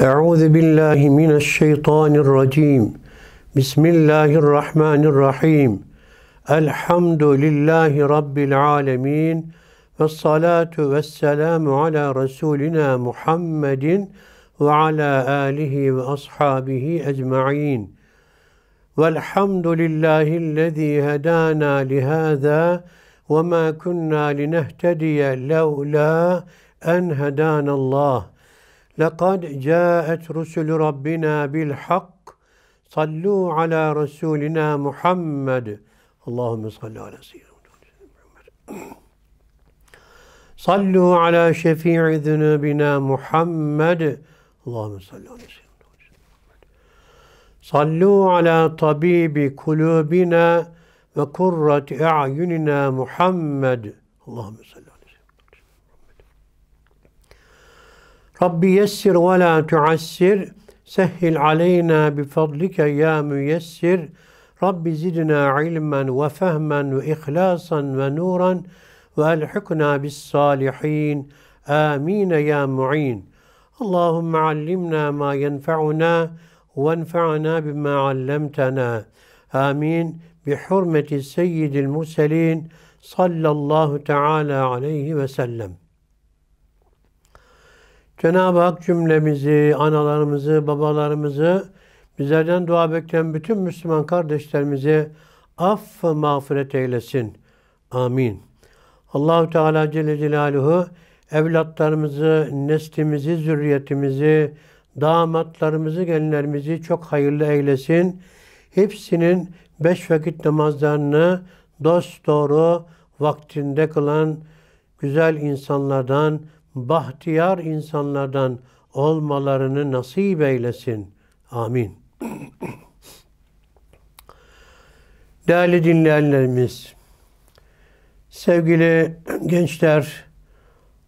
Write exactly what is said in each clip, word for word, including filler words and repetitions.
Euzu billahi mineşşeytanirracim. Bismillahirrahmanirrahim. Elhamdülillahi rabbil âlemin. Ves salatu vesselamu ala Resulina Muhammedin ve ala alihi ve ashabihi ecmaîn. Velhamdülillahillezî hedâna lihâzâ ve mâ kunnâ linehtediye levlâ en hedânallâh. لَقَدْ جَاءَتْ رُسُلُ رَبِّنَا بِالْحَقِّ صَلُّوا عَلَى رَسُولِنَا مُحَمَّدٍ اللهم صل على سيدنا محمد صلوا على شفيع ذنوبنا محمد اللهم صل على سيدنا محمد صلوا على طبيب قلوبنا وقرة أعيننا محمد اللهم صل Rabbi yessir ve la tuassir, sehhil aleyna bifadlike ya müyessir, Rabbi zidna ilmen ve fehmen ve ihlasan ve nuran ve elhikna bis salihin, amin ya mu'in. Allahumme allimna ma yenfe'una ve enfe'na bima allemtena, amin. Bi hurmeti seyyidil murselin sallallahu teala aleyhi ve sellem. Cenab-ı Hak cümlemizi, analarımızı, babalarımızı, bizlerden dua bekleyen bütün Müslüman kardeşlerimizi aff ve mağfiret eylesin. Amin. Allah-u Teala Celle Celaluhu evlatlarımızı, neslimizi, zürriyetimizi, damatlarımızı, gelinlerimizi çok hayırlı eylesin. Hepsinin beş vakit namazlarını dosdoğru vaktinde kılan güzel insanlardan, bahtiyar insanlardan olmalarını nasip eylesin. Amin. Değerli dinleyenlerimiz, sevgili gençler,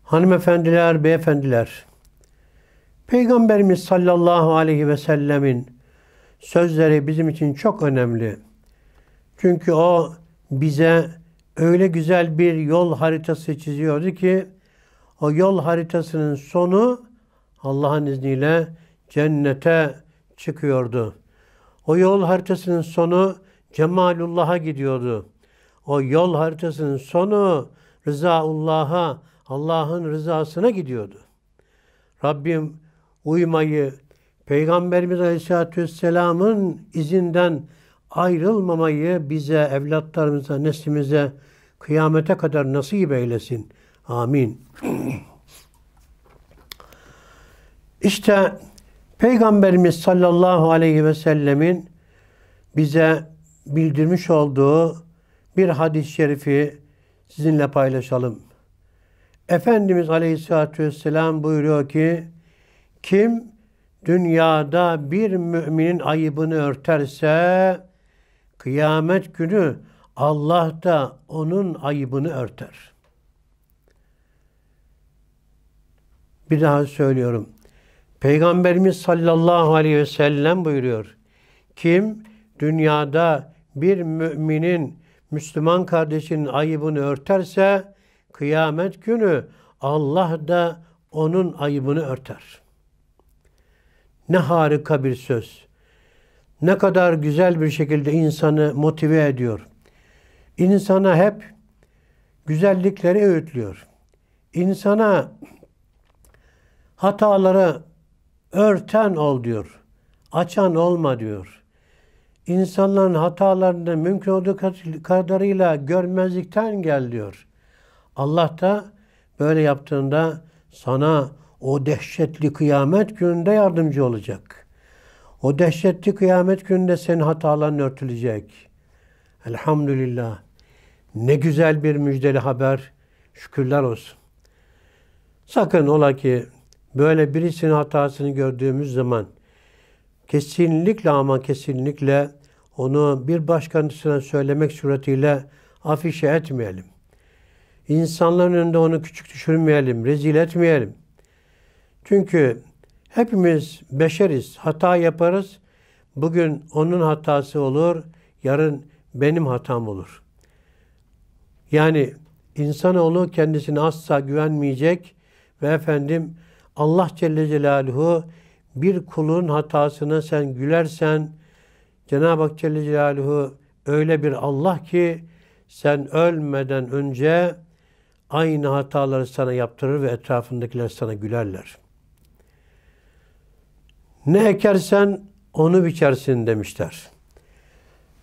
hanımefendiler, beyefendiler, Peygamberimiz sallallahu aleyhi ve sellemin sözleri bizim için çok önemli. Çünkü o bize öyle güzel bir yol haritası çiziyordu ki, o yol haritasının sonu Allah'ın izniyle cennete çıkıyordu. O yol haritasının sonu Cemalullah'a gidiyordu. O yol haritasının sonu Rızaullah'a, Allah'ın rızasına gidiyordu. Rabbim uymayı, Peygamberimiz Aleyhisselatü Vesselam'ın izinden ayrılmamayı bize, evlatlarımıza, neslimize kıyamete kadar nasip eylesin. Amin. İşte Peygamberimiz sallallahu aleyhi ve sellemin bize bildirmiş olduğu bir hadis-i şerifi sizinle paylaşalım. Efendimiz Aleyhisselatü Vesselam buyuruyor ki, kim dünyada bir müminin ayıbını örterse, kıyamet günü Allah da onun ayıbını örter. Bir daha söylüyorum. Peygamberimiz sallallahu aleyhi ve sellem buyuruyor. Kim dünyada bir müminin, Müslüman kardeşinin ayıbını örterse, kıyamet günü Allah da onun ayıbını örter. Ne harika bir söz. Ne kadar güzel bir şekilde insanı motive ediyor. İnsana hep güzellikleri öğütlüyor. İnsana hataları örten ol diyor. Açan olma diyor. İnsanların hatalarını mümkün olduğu kadarıyla görmezlikten gel diyor. Allah da böyle yaptığında sana o dehşetli kıyamet gününde yardımcı olacak. O dehşetli kıyamet gününde senin hataların örtülecek. Elhamdülillah. Ne güzel bir müjdeli haber. Şükürler olsun. Sakın ola ki böyle birisinin hatasını gördüğümüz zaman kesinlikle ama kesinlikle onu bir başkasına söylemek suretiyle afişe etmeyelim. İnsanların önünde onu küçük düşürmeyelim, rezil etmeyelim. Çünkü hepimiz beşeriz, hata yaparız. Bugün onun hatası olur, yarın benim hatam olur. Yani insanoğlu kendisine asla güvenmeyecek ve efendim, Allah Celle Celaluhu bir kulun hatasına sen gülersen, Cenab-ı Hak Celle Celaluhu öyle bir Allah ki sen ölmeden önce aynı hataları sana yaptırır ve etrafındakiler sana gülerler. Ne ekersen onu biçersin demişler.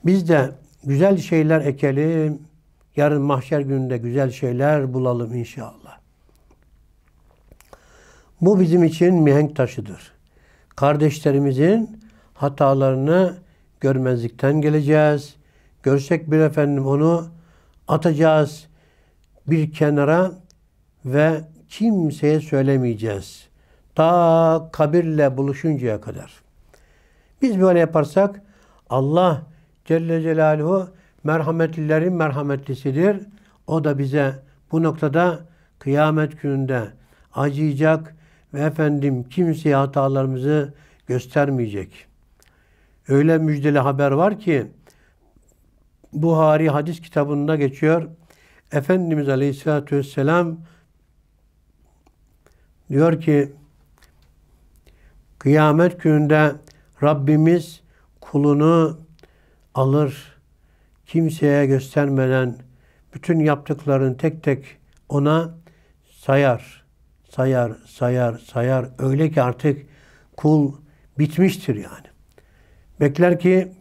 Biz de güzel şeyler ekelim, yarın mahşer gününde güzel şeyler bulalım inşallah. Bu bizim için mihenk taşıdır. Kardeşlerimizin hatalarını görmezlikten geleceğiz. Görsek bile efendim onu atacağız bir kenara ve kimseye söylemeyeceğiz. Ta kabirle buluşuncaya kadar. Biz böyle yaparsak Allah Celle Celaluhu merhametlilerin merhametlisidir. O da bize bu noktada kıyamet gününde acıyacak ve efendim kimseye hatalarımızı göstermeyecek. Öyle müjdeli haber var ki Buhari hadis kitabında geçiyor. Efendimiz Aleyhisselatü Vesselam diyor ki kıyamet gününde Rabbimiz kulunu alır, kimseye göstermeden bütün yaptıklarını tek tek ona sayar, sayar, sayar, sayar. Öyle ki artık kul bitmiştir yani. Bekler ki,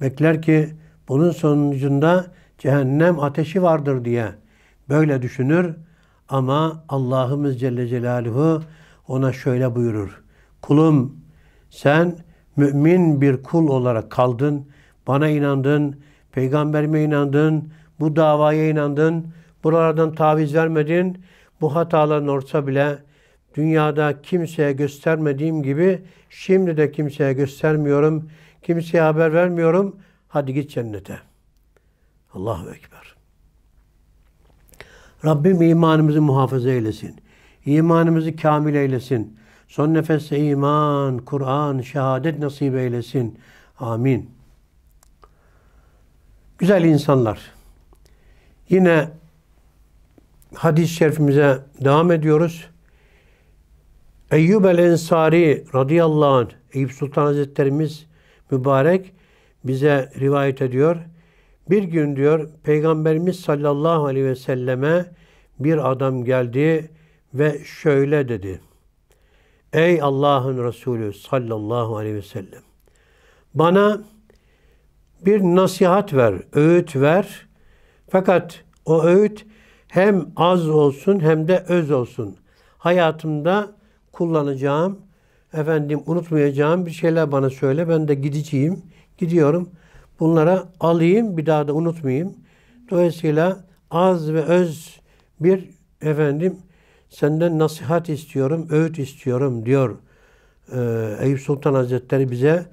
bekler ki bunun sonucunda cehennem ateşi vardır diye böyle düşünür ama Allah'ımız Celle Celaluhu ona şöyle buyurur. Kulum sen mümin bir kul olarak kaldın, bana inandın, peygamberime inandın, bu davaya inandın, buralardan taviz vermedin, bu hataların olsa bile dünyada kimseye göstermediğim gibi şimdi de kimseye göstermiyorum, kimseye haber vermiyorum, hadi git cennete. Allahu Ekber. Rabbim imanımızı muhafaza eylesin. İmanımızı kamil eylesin. Son nefeste iman, Kur'an, şehadet nasip eylesin. Amin. Güzel insanlar. Yine hadis-i şerifimize devam ediyoruz. Eyyub el-Ensari radıyallahu anh, Eyüp Sultan Hazretlerimiz mübarek bize rivayet ediyor. Bir gün diyor Peygamberimiz sallallahu aleyhi ve selleme bir adam geldi ve şöyle dedi. Ey Allah'ın Resulü sallallahu aleyhi ve sellem bana bir nasihat ver, öğüt ver. Fakat o öğüt hem az olsun hem de öz olsun. Hayatımda kullanacağım, efendim unutmayacağım bir şeyler bana söyle. Ben de gideceğim, gidiyorum. Bunlara alayım, bir daha da unutmayayım. Dolayısıyla az ve öz bir efendim senden nasihat istiyorum, öğüt istiyorum diyor. Ee, Eyüp Sultan Hazretleri bize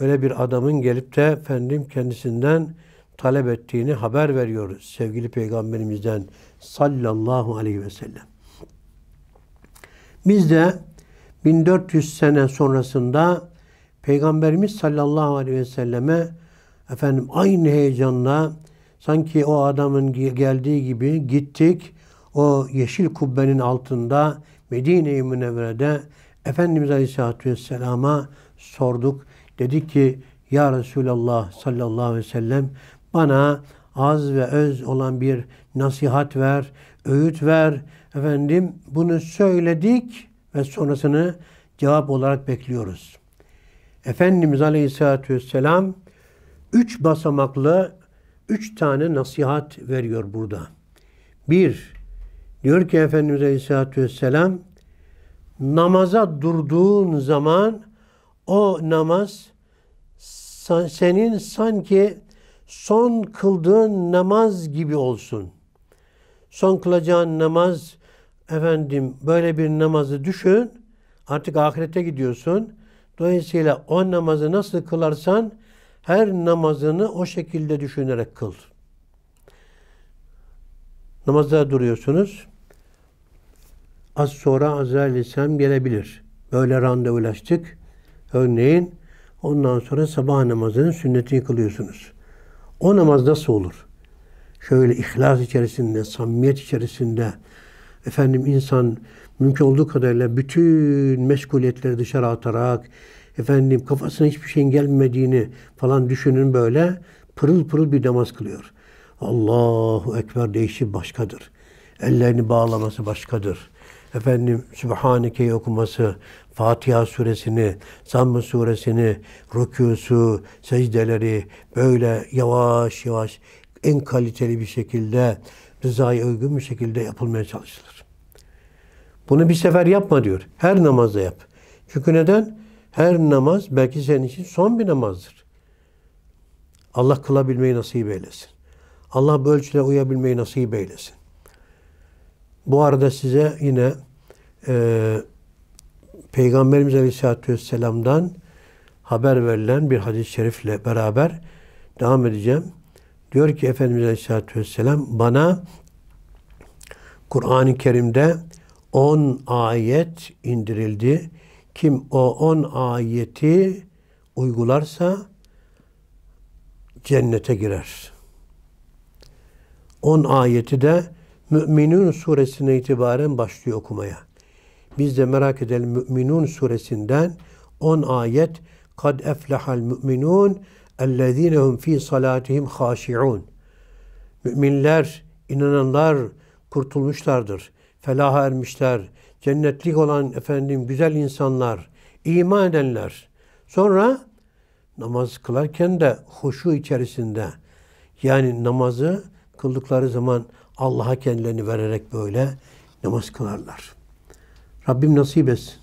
öyle bir adamın gelip de efendim kendisinden talep ettiğini haber veriyoruz. Sevgili Peygamberimizden sallallahu aleyhi ve sellem. Biz de bin dört yüz sene sonrasında Peygamberimiz sallallahu aleyhi ve selleme efendim aynı heyecanla sanki o adamın geldiği gibi gittik. O yeşil kubbenin altında Medine-i Münevvere'de Efendimiz Aleyhisselatü Vesselam'a sorduk. Dedik ki ya Resulallah sallallahu aleyhi ve sellem bana az ve öz olan bir nasihat ver, öğüt ver. Efendim bunu söyledik ve sonrasını cevap olarak bekliyoruz. Efendimiz Aleyhisselatü Vesselam üç basamaklı üç tane nasihat veriyor burada. Bir, diyor ki Efendimiz Aleyhisselatü Vesselam, namaza durduğun zaman o namaz senin sanki son kıldığın namaz gibi olsun. Son kılacağın namaz, efendim böyle bir namazı düşün, artık ahirete gidiyorsun. Dolayısıyla o namazı nasıl kılarsan, her namazını o şekilde düşünerek kıl. Namazda duruyorsunuz. Az sonra Azrail Aleyhisselam gelebilir. Böyle randevulaştık. Örneğin ondan sonra sabah namazının sünnetini kılıyorsunuz. O namaz nasıl olur? Şöyle ihlas içerisinde, samimiyet içerisinde, efendim insan mümkün olduğu kadarıyla bütün meşguliyetleri dışarı atarak, efendim kafasına hiçbir şeyin gelmediğini falan düşünün, böyle pırıl pırıl bir namaz kılıyor. Allahu Ekber deyişi başkadır. Ellerini bağlaması başkadır. Efendim Sübhaneke'yi okuması, Fatiha suresini, Zamm suresini, rükûsu, secdeleri böyle yavaş yavaş en kaliteli bir şekilde, rızaya uygun bir şekilde yapılmaya çalışılır. Bunu bir sefer yapma diyor. Her namazda yap. Çünkü neden? Her namaz belki senin için son bir namazdır. Allah kılabilmeyi nasip eylesin. Allah bu ölçüde uyabilmeyi nasip eylesin. Bu arada size yine e, Peygamberimiz Aleyhisselatü Vesselam'dan haber verilen bir hadis-i şerifle beraber devam edeceğim. Diyor ki Efendimiz Aleyhisselatü Vesselam, bana Kur'an-ı Kerim'de on ayet indirildi. Kim o on ayeti uygularsa cennete girer. on ayeti de Mü'minun suresine itibaren başlıyor okumaya. Biz de merak edelim, Mü'minun suresinden on ayet. Kad eflehal mü'minun ellezinehum fi salatihim haşi'un. Müminler, inananlar kurtulmuşlardır. Felaha ermişler. Cennetlik olan efendim güzel insanlar, iman edenler. Sonra namaz kılarken de huşu içerisinde, yani namazı kıldıkları zaman Allah'a kendilerini vererek böyle namaz kılarlar. Rabbim nasip etsin.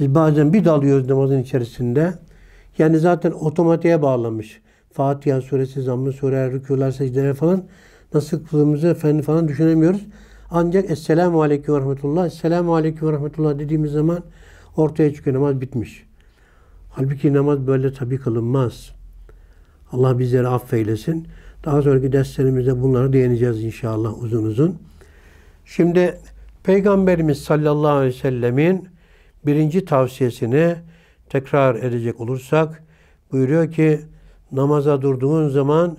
Biz bazen bir dalıyoruz namazın içerisinde. Yani zaten otomatiğe bağlamış. Fatiha suresi, Zamm sureler, rükûlar, secdeler falan nasıl kılımızı efendim falan düşünemiyoruz. Ancak Esselamu Aleyküm ve Rahmetullah, Esselamu Aleyküm ve Rahmetullah dediğimiz zaman ortaya çıkıyor namaz bitmiş. Halbuki namaz böyle tabii kılınmaz. Allah bizleri affeylesin. Daha sonraki derslerimizde bunları değineceğiz inşallah uzun uzun. Şimdi Peygamberimiz sallallahu aleyhi ve sellemin birinci tavsiyesini tekrar edecek olursak, buyuruyor ki namaza durduğun zaman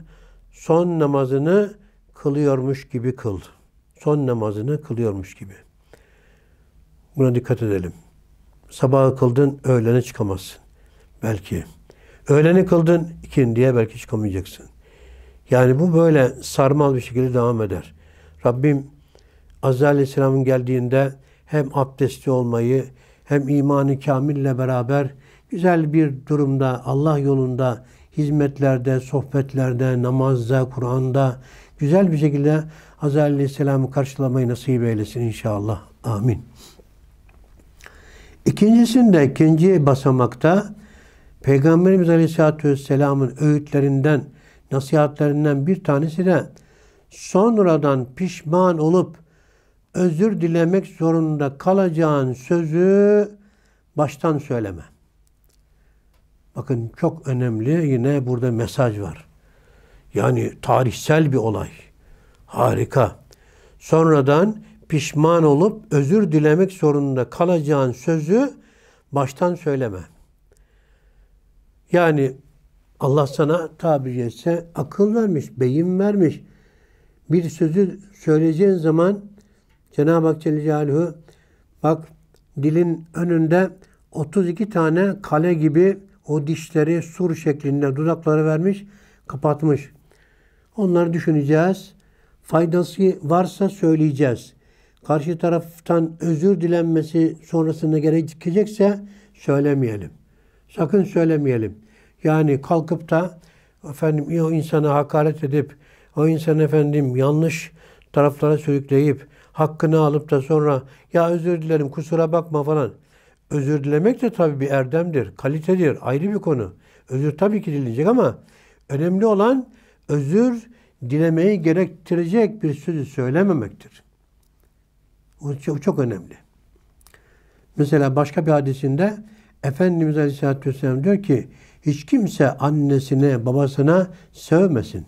son namazını kılıyormuş gibi kıl. Son namazını kılıyormuş gibi. Buna dikkat edelim. Sabahı kıldın, öğlene çıkamazsın belki. Öğleni kıldın, ikindiye belki çıkamayacaksın. Yani bu böyle sarmal bir şekilde devam eder. Rabbim Azze Aleyhisselam'ın geldiğinde hem abdestli olmayı hem imanı kamille beraber güzel bir durumda, Allah yolunda, hizmetlerde, sohbetlerde, namazda, Kur'an'da güzel bir şekilde Azze Aleyhisselam'ı karşılamayı nasip eylesin inşallah. Amin. İkincisinde, ikinci basamakta Peygamberimiz Aleyhisselatü Vesselam'ın öğütlerinden, nasihatlerinden bir tanesi de sonradan pişman olup özür dilemek zorunda kalacağın sözü baştan söyleme. Bakın çok önemli yine burada mesaj var. Yani tarihsel bir olay. Harika. Sonradan pişman olup özür dilemek zorunda kalacağın sözü baştan söyleme. Yani Allah sana tabiri caizse akıl vermiş, beyin vermiş. Bir sözü söyleyeceğin zaman Cenab-ı Hak Celle Celaluhu, bak dilin önünde otuz iki tane kale gibi o dişleri sur şeklinde dudakları vermiş, kapatmış. Onları düşüneceğiz. Faydası varsa söyleyeceğiz. Karşı taraftan özür dilenmesi sonrasında gerekecekse söylemeyelim. Sakın söylemeyelim. Yani kalkıp da efendim o insana hakaret edip, o insanı efendim yanlış taraflara sürükleyip, hakkını alıp da sonra ya özür dilerim kusura bakma falan. Özür dilemek de tabii bir erdemdir, kalitedir, ayrı bir konu. Özür tabii ki dilenecek ama önemli olan özür dilemeyi gerektirecek bir sözü söylememektir. O çok, çok önemli. Mesela başka bir hadisinde Efendimiz Aleyhisselatü Vesselam diyor ki, hiç kimse annesine, babasına sövmesin.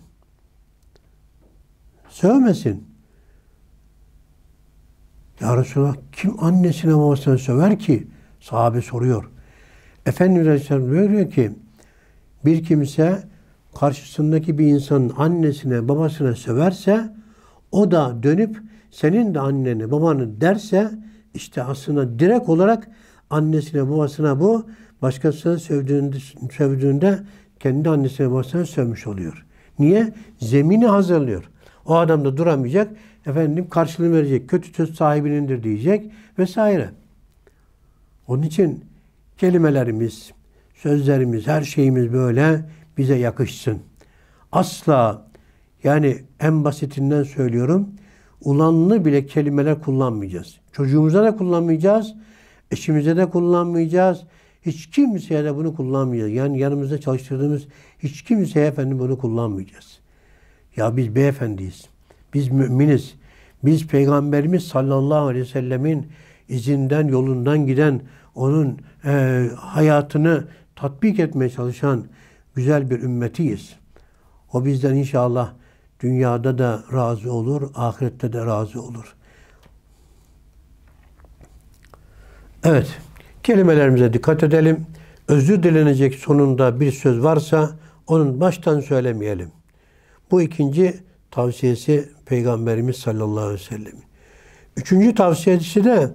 Sövmesin. Ya Resulallah, kim annesine, babasına söver ki? Sahabe soruyor. Efendimiz Aleyhisselam diyor ki, bir kimse karşısındaki bir insanın annesine, babasına söverse, o da dönüp senin de anneni babanı derse işte aslında direkt olarak annesine babasına bu başkasına sövdüğünde, sövdüğünde kendi annesine babasına sövmüş oluyor. Niye? Zemini hazırlıyor. O adam da duramayacak. Efendim karşılığını verecek. Kötü söz sahibinindir diyecek vesaire. Onun için kelimelerimiz, sözlerimiz, her şeyimiz böyle bize yakışsın. Asla yani en basitinden söylüyorum. Ulanlı bile kelimeler kullanmayacağız. Çocuğumuza da kullanmayacağız. Eşimize de kullanmayacağız. Hiç kimseye de bunu kullanmayacağız. Yani yanımızda çalıştırdığımız hiç kimseye efendim bunu kullanmayacağız. Ya biz beyefendiyiz. Biz müminiz. Biz Peygamberimiz sallallahu aleyhi ve sellemin izinden, yolundan giden, onun e, hayatını tatbik etmeye çalışan güzel bir ümmetiyiz. O bizden inşallah dünyada da razı olur, ahirette de razı olur. Evet, kelimelerimize dikkat edelim. Özür dilenecek sonunda bir söz varsa onun baştan söylemeyelim. Bu ikinci tavsiyesi Peygamberimiz sallallahu aleyhi ve sellemin. Üçüncü tavsiyesi de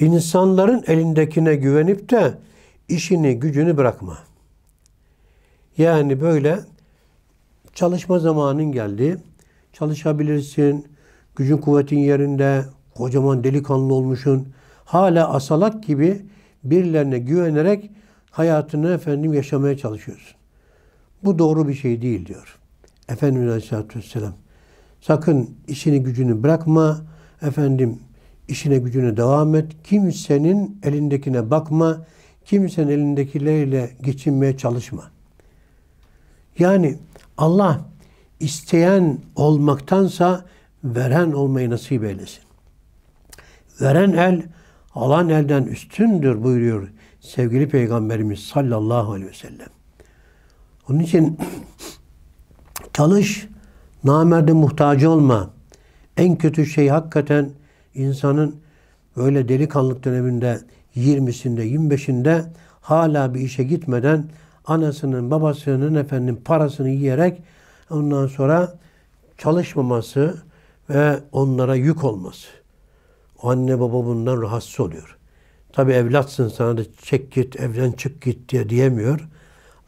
insanların elindekine güvenip de işini gücünü bırakma. Yani böyle çalışma zamanın geldi. Çalışabilirsin. Gücün kuvvetin yerinde. Kocaman delikanlı olmuşsun. Hala asalak gibi birilerine güvenerek hayatını efendim yaşamaya çalışıyorsun. Bu doğru bir şey değil diyor. Efendimiz Aleyhisselatü Vesselam. Sakın işini gücünü bırakma. Efendim işine gücüne devam et. Kimsenin elindekine bakma. Kimsenin elindekileriyle geçinmeye çalışma. Yani Allah isteyen olmaktansa veren olmayı nasip eylesin. Veren el, alan elden üstündür buyuruyor sevgili Peygamberimiz sallallahu aleyhi ve sellem. Onun için çalış, namerde muhtaç olma. En kötü şey hakikaten insanın böyle delikanlık döneminde yirmisinde, yirmi beşinde hala bir işe gitmeden anasının, babasının efendim parasını yiyerek ondan sonra çalışmaması ve onlara yük olması. O anne baba bundan rahatsız oluyor. Tabi evlatsın, sana da çek git, evden çık git diye diyemiyor.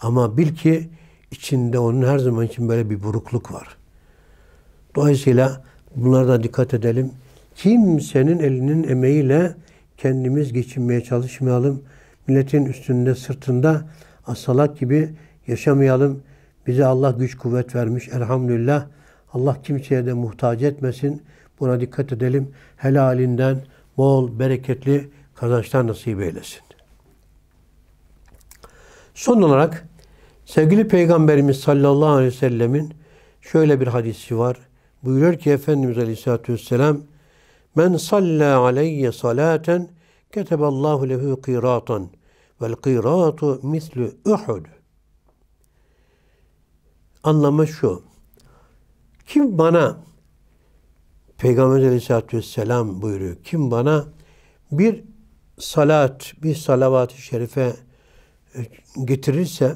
Ama bil ki içinde onun her zaman için böyle bir burukluk var. Dolayısıyla bunlara da dikkat edelim. Kimsenin elinin emeğiyle kendimiz geçinmeye çalışmayalım. Milletin üstünde, sırtında asalak gibi yaşamayalım. Bize Allah güç kuvvet vermiş. Elhamdülillah. Allah kimseye de muhtaç etmesin. Buna dikkat edelim. Helalinden bol, bereketli kazançlar nasip eylesin. Son olarak sevgili Peygamberimiz sallallahu aleyhi ve sellemin şöyle bir hadisi var. Buyuruyor ki Efendimiz Aleyhisselatü Vesselam, "Men salla aleyye salaten keteballahu lehu kıratan vel kıratu mislu Uhud." Anlamı şu. Kim bana, Peygamber Aleyhisselatü Vesselam buyuruyor, kim bana bir salat, bir salavat-ı şerife getirirse,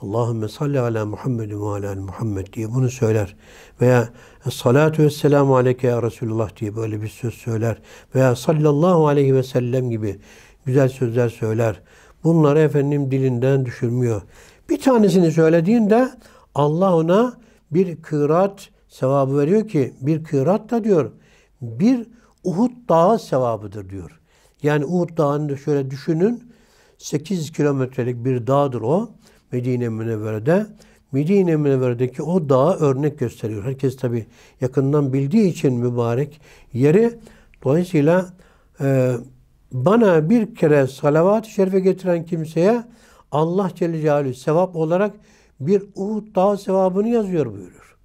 Allahümme salli ala Muhammedin ve ala Muhammed diye bunu söyler. Veya salatu ve selamu aleyke ya Resulullah diye böyle bir söz söyler. Veya sallallahu aleyhi ve sellem gibi güzel sözler söyler. Bunları efendim dilinden düşürmüyor. Bir tanesini söylediğinde Allah ona bir kırat sevabı veriyor ki, bir kırat da diyor, bir Uhud dağı sevabıdır diyor. Yani Uhud dağını şöyle düşünün, sekiz kilometrelik bir dağdır o. Medine-i Münevvere'de, Medine-i Münevvere'deki o dağa örnek gösteriyor. Herkes tabi yakından bildiği için mübarek yeri. Dolayısıyla e, bana bir kere salavat-ı şerife getiren kimseye Allah Celle Celaluhu sevap olarak bir Uhud dağı sevabını yazıyor buyuruyor.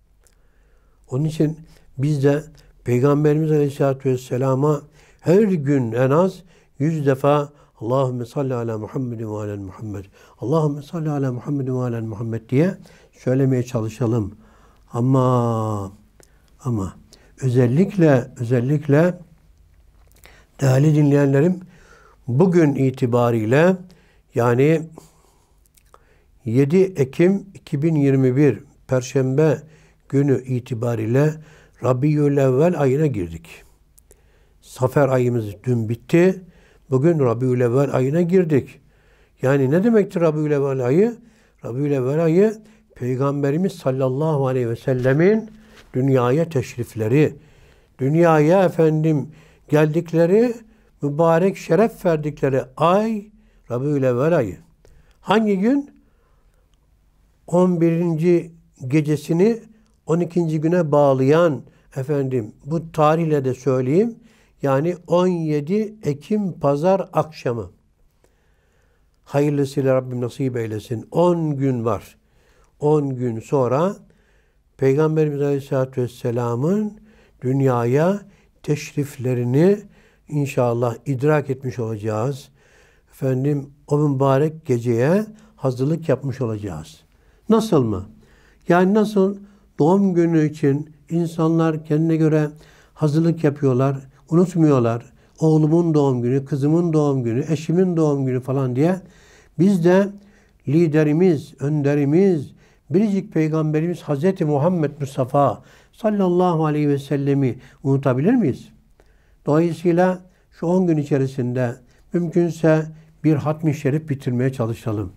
Onun için biz de Peygamberimiz Aleyhisselatü Vesselam'a her gün en az yüz defa Allahümme salli ala Muhammedin ve ala Muhammed. Allahümme salli ala Muhammedin ve ala Muhammed diye söylemeye çalışalım. Ama ama özellikle özellikle değerli dinleyenlerim, bugün itibariyle yani yedi Ekim iki bin yirmi bir Perşembe günü itibariyle Rabiül Evvel ayına girdik. Safer ayımız dün bitti. Bugün Rabiülevvel ayına girdik. Yani ne demektir Rabiülevvel ayı? Rabiülevvel ayı Peygamberimiz sallallahu aleyhi ve sellemin dünyaya teşrifleri, dünyaya efendim geldikleri, mübarek şeref verdikleri ay Rabiülevvel ayı. Hangi gün? on birinci gecesini on ikinci güne bağlayan efendim bu tarihle de söyleyeyim. Yani on yedi Ekim pazar akşamı. Hayırlısıyla Rabbim nasip eylesin. on gün var. on gün sonra Peygamberimiz Aleyhisselatü Vesselam'ın dünyaya teşriflerini inşallah idrak etmiş olacağız. Efendim o mübarek geceye hazırlık yapmış olacağız. Nasıl mı? Yani nasıl doğum günü için insanlar kendine göre hazırlık yapıyorlar, unutmuyorlar. Oğlumun doğum günü, kızımın doğum günü, eşimin doğum günü falan diye. Biz de liderimiz, önderimiz, biricik Peygamberimiz Hazreti Muhammed Mustafa sallallahu aleyhi ve sellemi unutabilir miyiz? Dolayısıyla şu on gün içerisinde mümkünse bir hatmi şerif bitirmeye çalışalım.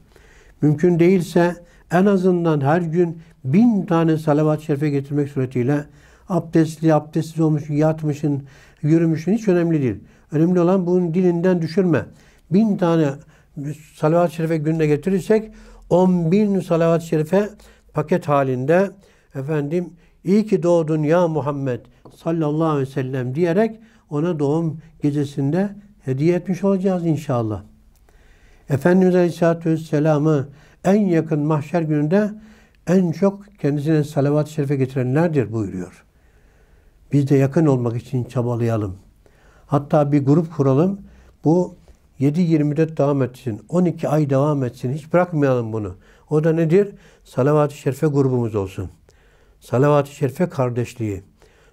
Mümkün değilse en azından her gün bin tane salavat-ı şerife getirmek suretiyle abdestli, abdestsiz olmuşsun, yatmışsın, yürümüşsün hiç önemli değil. Önemli olan bunun dilinden düşürme. Bin tane salavat-ı şerife gününe getirirsek on bin salavat-ı şerife paket halinde efendim iyi ki doğdun ya Muhammed sallallahu aleyhi ve sellem diyerek ona doğum gecesinde hediye etmiş olacağız inşallah. Efendimiz Aleyhisselatü Vesselam'ı en yakın mahşer gününde en çok kendisine salavat-ı şerife getirenlerdir buyuruyor. Biz de yakın olmak için çabalayalım. Hatta bir grup kuralım. Bu yedi yirmi dört devam etsin. on iki ay devam etsin. Hiç bırakmayalım bunu. O da nedir? Salavat-ı şerife grubumuz olsun. Salavat-ı şerife kardeşliği.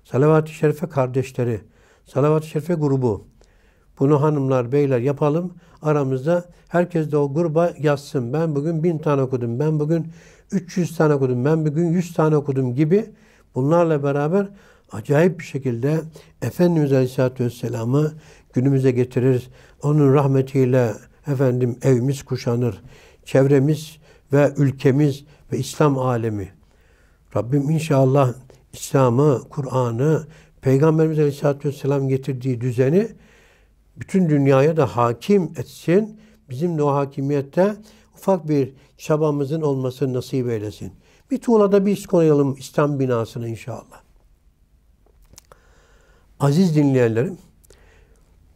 Salavat-ı şerife kardeşleri. Salavat-ı şerife grubu. Bunu hanımlar, beyler yapalım. Aramızda herkes de o gruba yazsın. Ben bugün bin tane okudum. Ben bugün üç yüz tane okudum. Ben bugün yüz tane okudum gibi. Bunlarla beraber acayip bir şekilde Efendimiz Aleyhisselatü Vesselam'ı günümüze getirir. Onun rahmetiyle efendim evimiz kuşanır. Çevremiz ve ülkemiz ve İslam alemi. Rabbim inşallah İslam'ı, Kur'an'ı, Peygamberimiz Aleyhisselatü Vesselam getirdiği düzeni bütün dünyaya da hakim etsin. Bizim de o hakimiyette ufak bir çabamızın olmasını nasip eylesin. Bir tuğlada biz koyalım İslam binasını inşallah. Aziz dinleyenlerim,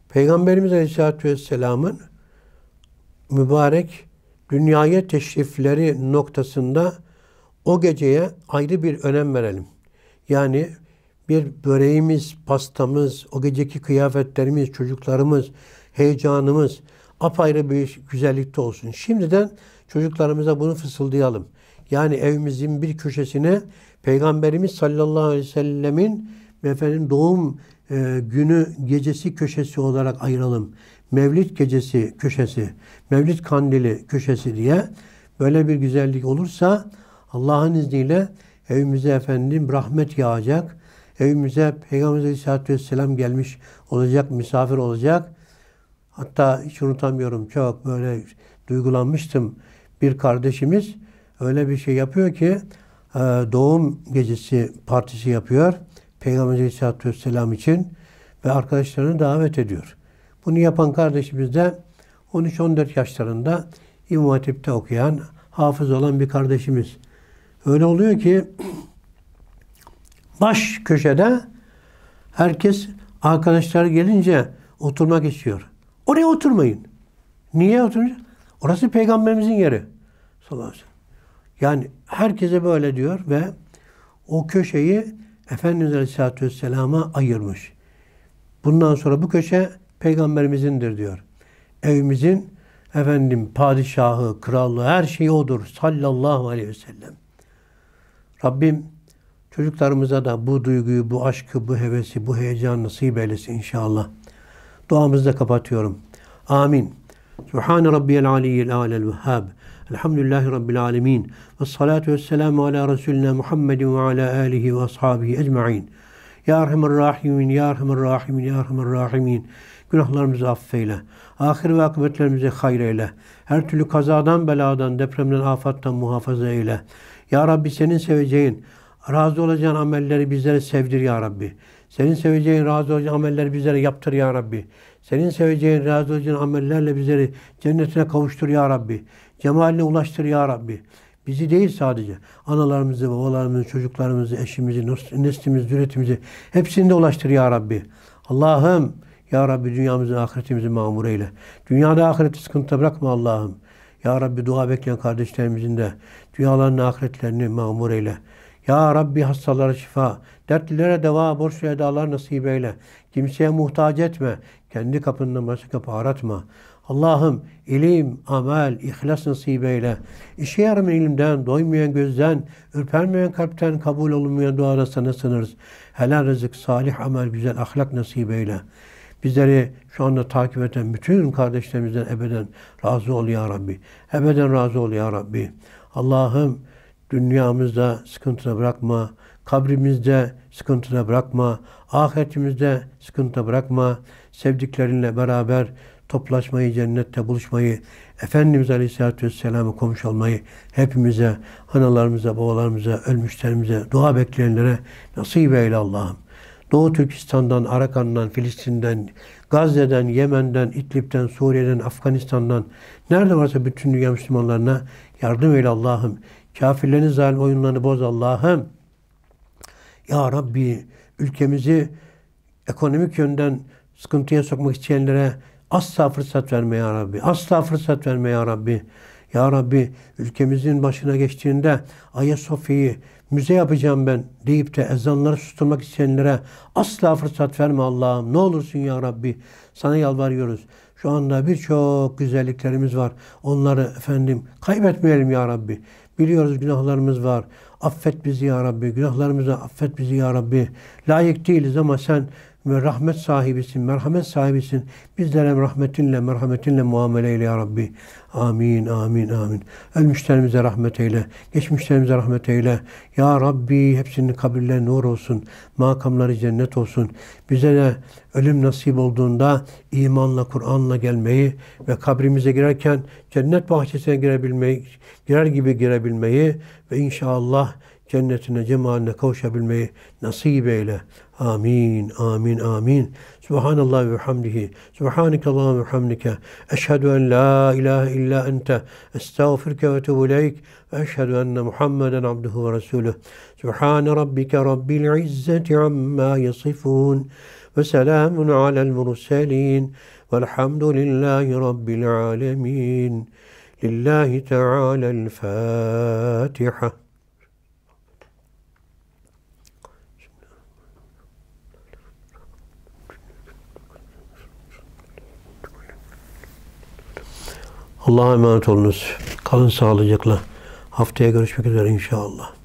Peygamberimiz Aleyhisselatü Vesselam'ın mübarek dünyaya teşrifleri noktasında o geceye ayrı bir önem verelim. Yani bir böreğimiz, pastamız, o geceki kıyafetlerimiz, çocuklarımız, heyecanımız apayrı bir güzellikte olsun. Şimdiden çocuklarımıza bunu fısıldayalım. Yani evimizin bir köşesine Peygamberimiz sallallahu aleyhi ve sellemin efendim doğum e, günü gecesi köşesi olarak ayıralım. Mevlid gecesi köşesi, Mevlid kandili köşesi diye böyle bir güzellik olursa Allah'ın izniyle evimize efendim rahmet yağacak. Evimize Peygamber Aleyhisselatü Vesselam gelmiş olacak, misafir olacak. Hatta hiç unutamıyorum, çok böyle duygulanmıştım. Bir kardeşimiz öyle bir şey yapıyor ki doğum gecesi partisi yapıyor Peygamber Aleyhisselatü Vesselam için ve arkadaşlarını davet ediyor. Bunu yapan kardeşimiz de on üç on dört yaşlarında İmam Hatip'te okuyan, hafız olan bir kardeşimiz. Öyle oluyor ki baş köşede herkes arkadaşlar gelince oturmak istiyor. Oraya oturmayın. Niye oturmayın? Orası Peygamberimizin yeri. Sallallahu aleyhi ve sellem. Yani herkese böyle diyor ve o köşeyi Efendimiz Aleyhisselatü Vesselam'a ayırmış. Bundan sonra bu köşe Peygamberimizindir diyor. Evimizin efendim padişahı, krallığı, her şeyi odur. Sallallahu aleyhi ve sellem. Rabbim çocuklarımıza da bu duyguyu, bu aşkı, bu hevesi, bu heyecanı nasip eylesin inşallah. Duamızı da kapatıyorum. Amin. Sübhane Rabbiyel Aliyyil Alel Vehhab. Elhamdülillahi Rabbil Alemin. Vessalatu vesselamu ala Resulina Muhammedin ve ala alihi ve ashabihi ecma'in. Ya Rahman Rahimin, Ya Rahman Rahimin, Ya Rahman Rahimin. Günahlarımızı affeyle. Ahir ve akıbetlerimizi hayır eyle. Her türlü kazadan, beladan, depremden, afattan muhafaza eyle. Ya Rabbi senin seveceğin, razı olacağın amelleri bizlere sevdir Ya Rabbi. Senin seveceğin, razı olacağın amelleri bizlere yaptır Ya Rabbi. Senin seveceğin, razı olacağın amellerle bizleri cennetine kavuştur Ya Rabbi. Cemaline ulaştır Ya Rabbi. Bizi değil sadece, analarımızı, babalarımızı, çocuklarımızı, eşimizi, neslimizi, zürriyetimizi hepsini de ulaştır Ya Rabbi. Allah'ım, Ya Rabbi dünyamızı, ahiretimizi mamur eyle. Dünyada ahireti sıkıntıda bırakma Allah'ım. Ya Rabbi dua bekleyen kardeşlerimizin de dünyalarının ahiretlerini mamur eyle. Ya Rabbi hastalara şifa, dertlilere deva, borçlu edalar nasip eyle. Kimseye muhtaç etme, kendi kapından başka kapı aratma. Allah'ım ilim, amel, ihlas nasip eyle. İşe yaramayan ilimden, doymayan gözden, ürpermeyen kalpten kabul olunmayan duada sana sınırız. Helal rızık, salih amel, güzel ahlak nasip eyle. Bizleri şu anda takip eden bütün kardeşlerimizden ebeden razı ol Ya Rabbi. Ebeden razı ol Ya Rabbi. Allah'ım dünyamızda sıkıntıda bırakma, kabrimizde sıkıntıda bırakma, ahiretimizde sıkıntıda bırakma. Sevdiklerinle beraber toplaşmayı, cennette buluşmayı, Efendimiz Aleyhisselatü Vesselam'ı komşu olmayı hepimize, analarımıza, babalarımıza, ölmüşlerimize, dua bekleyenlere nasip eyle Allah'ım. Doğu Türkistan'dan, Arakan'dan, Filistin'den, Gazze'den, Yemen'den, İdlib'den, Suriye'den, Afganistan'dan, nerede varsa bütün dünya Müslümanlarına yardım eyle Allah'ım. Kafirlerin zalim oyunlarını boz Allah'ım. Ya Rabbi ülkemizi ekonomik yönden sıkıntıya sokmak isteyenlere asla fırsat verme Ya Rabbi. Asla fırsat verme Ya Rabbi. Ya Rabbi ülkemizin başına geçtiğinde Ayasofya'yı müze yapacağım ben deyip de ezanları susturmak isteyenlere asla fırsat verme Allah'ım. Ne olursun Ya Rabbi. Sana yalvarıyoruz. Şu anda birçok güzelliklerimiz var. Onları efendim kaybetmeyelim Ya Rabbi. Biliyoruz günahlarımız var. Affet bizi Ya Rabbi. Günahlarımıza affet bizi Ya Rabbi. Layık değiliz ama sen ve rahmet sahibisin, merhamet sahibisin. Bizlere rahmetinle, merhametinle muamele eyle Ya Rabbi. Amin, amin, amin. Ölmüşlerimize rahmet eyle, geçmişlerimize rahmet eyle. Ya Rabbi hepsinin kabirleri nur olsun, makamları cennet olsun. Bize de ölüm nasip olduğunda imanla, Kur'an'la gelmeyi ve kabrimize girerken cennet bahçesine girebilmeyi, girer gibi girebilmeyi ve inşallah cennetine, cemaline kavuşabilmeyi nasip eyle. Amin, amin, amin. Subhanallah ve hamdihi. Subhanakallah ve hamdike. Eşhedü en la ilahe illa ente. Estağfirke ve tebu ileyk. Ve eşhedü enne Muhammeden abduhu ve resulüh. Subhane rabbike rabbil izzeti amma yasifun. Ve selamun alel murselin. Velhamdülillahi rabbil alemin. Lillahi teala'l Fatiha. Allah'a emanet olunuz. Kalın sağlıcakla. Haftaya görüşmek üzere inşallah.